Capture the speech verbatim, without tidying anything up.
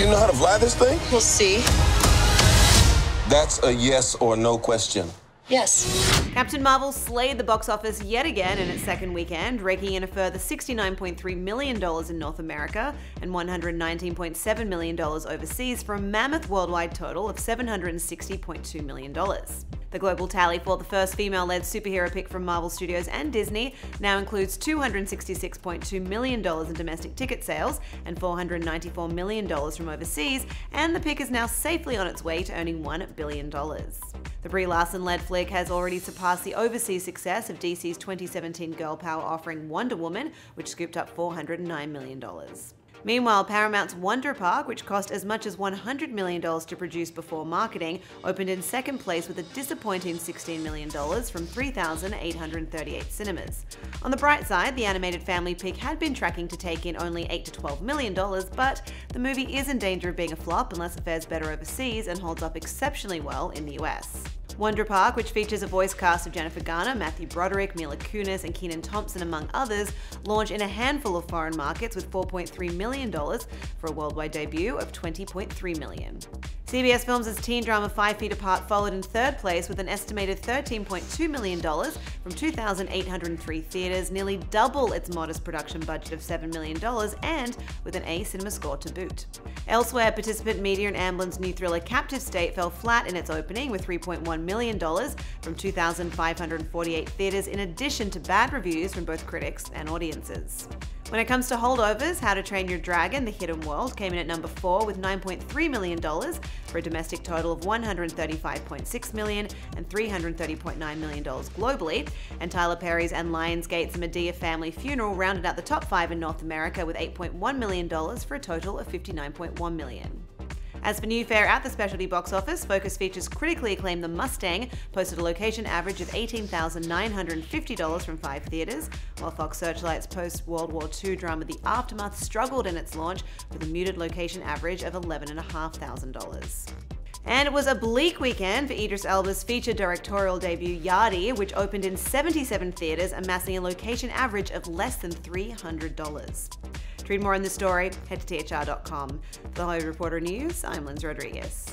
You know how to fly this thing? We'll see. That's a yes or no question. Yes. Captain Marvel slayed the box office yet again in its second weekend, raking in a further sixty-nine point three million dollars in North America and one hundred nineteen point seven million dollars overseas for a mammoth worldwide total of seven hundred sixty point two million dollars. The global tally for the first female-led superhero pick from Marvel Studios and Disney now includes two hundred sixty-six point two million dollars in domestic ticket sales and four hundred ninety-four million dollars from overseas, and the pick is now safely on its way to earning one billion dollars. The Brie Larson-led flick has already surpassed the overseas success of D C's twenty seventeen girl power offering Wonder Woman, which scooped up four hundred nine million dollars. Meanwhile, Paramount's Wonder Park, which cost as much as one hundred million dollars to produce before marketing, opened in second place with a disappointing sixteen million dollars from three thousand eight hundred thirty-eight cinemas. On the bright side, the animated family pick had been tracking to take in only eight to twelve million dollars, but the movie is in danger of being a flop unless it fares better overseas and holds up exceptionally well in the U S. Wonder Park, which features a voice cast of Jennifer Garner, Matthew Broderick, Mila Kunis, and Kenan Thompson, among others, launched in a handful of foreign markets with four point three million dollars for a worldwide debut of twenty point three million dollars. C B S Films' teen drama Five Feet Apart followed in third place with an estimated thirteen point two million dollars from two thousand eight hundred three theaters, nearly double its modest production budget of seven million dollars, and with an A cinema score to boot. Elsewhere, Participant Media and Amblin's new thriller Captive State fell flat in its opening with three point one million dollars from two thousand five hundred forty-eight theaters, in addition to bad reviews from both critics and audiences. When it comes to holdovers, How to Train Your Dragon, The Hidden World came in at number four with nine point three million dollars for a domestic total of one hundred thirty-five point six million dollars and three hundred thirty point nine million dollars globally, and Tyler Perry's and Lionsgate's Madea Family Funeral rounded out the top five in North America with eight point one million dollars for a total of fifty-nine point one million dollars. As for new fare at the specialty box office, Focus Features' critically acclaimed The Mustang posted a location average of eighteen thousand nine hundred fifty dollars from five theaters, while Fox Searchlight's post-World War Two drama The Aftermath struggled in its launch with a muted location average of eleven thousand five hundred dollars. And it was a bleak weekend for Idris Elba's feature directorial debut Yardie, which opened in seventy-seven theaters, amassing a location average of less than three hundred dollars. To read more on this story, head to T H R dot com. For The Hollywood Reporter News, I'm Lindsay Rodriguez.